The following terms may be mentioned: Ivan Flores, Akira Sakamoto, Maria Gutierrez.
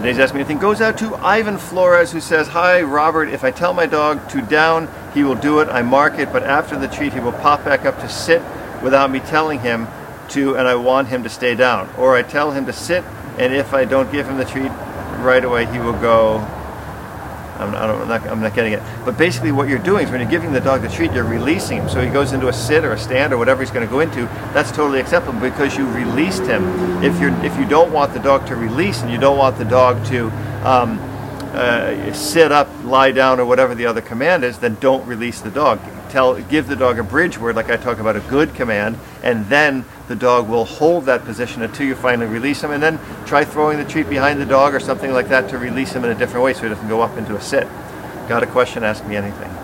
Today's Ask Me Anything goes out to Ivan Flores, who says, "Hi, Robert. If I tell my dog to down, he will do it. I mark it, but after the treat, he will pop back up to sit without me telling him to, and I want him to stay down. Or I tell him to sit, and if I don't give him the treat right away, he will go..." I'm not getting it. But basically what you're doing is when you're giving the dog the treat, you're releasing him. So he goes into a sit or a stand or whatever he's going to go into. That's totally acceptable because you released him. If you don't want the dog to release and you don't want the dog to sit up, lie down, or whatever the other command is, then don't release the dog. Give the dog a bridge word, like I talk about a good command, and then the dog will hold that position until you finally release him, and then try throwing the treat behind the dog or something like that to release him in a different way so he doesn't go up into a sit. Got a question? Ask me anything.